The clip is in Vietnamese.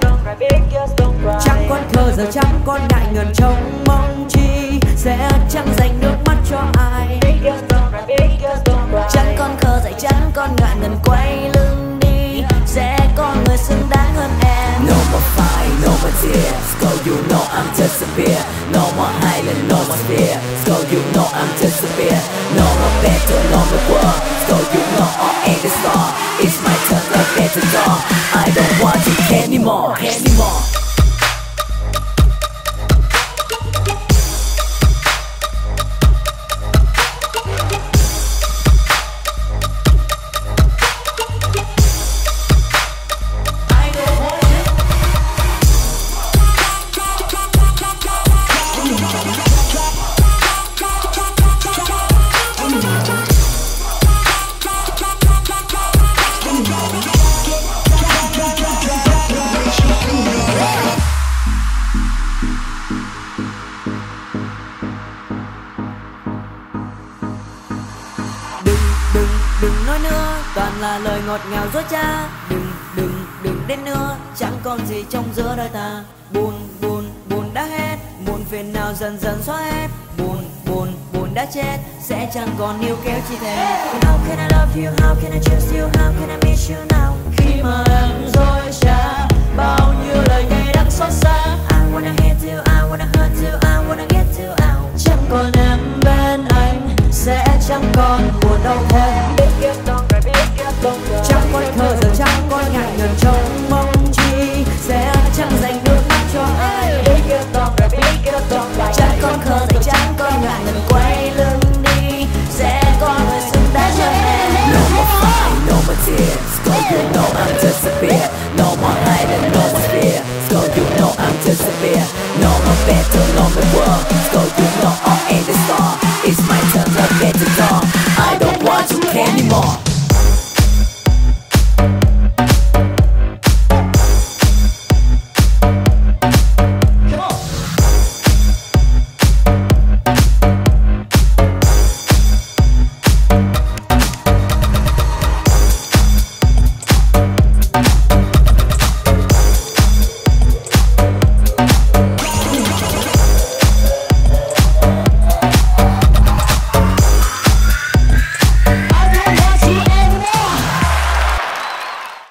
don't cry, biggest don't cry. Chẳng còn khờ giờ chẳng còn ngại ngần trông mong chi. Sẽ chẳng dành nước mắt cho ai. Chẳng còn khờ dại, chẳng còn ngại ngần quay lưng đi. Sẽ có người xứng đáng hơn em. No more fight, no more tears, cause you know I'm just a beer. No more island, no more fear, cause you know I'm just a beer. No more battle, no more war, cause you know all ain't this long. It's my turn to get the door. I don't want it anymore, anymore. Đừng nói nữa, toàn là lời ngọt ngào dối trá. Đừng đến nữa, chẳng còn gì trong giữa đời ta. Buồn, buồn, buồn đã hết, muộn phiền nào dần dần xóa hết. Buồn, buồn, buồn đã chết, sẽ chẳng còn níu kéo chi thêm. How can I love you, how can I choose you, how can I miss you now? Khi mà em dối trá, bao nhiêu lời cay đắng xót xa. I wanna hate you, I wanna hurt you, I wanna get you out. Chẳng còn em bên anh, sẽ chẳng còn buồn đau thêm. Chẳng còn khờ giờ chẳng còn ngại ngần trông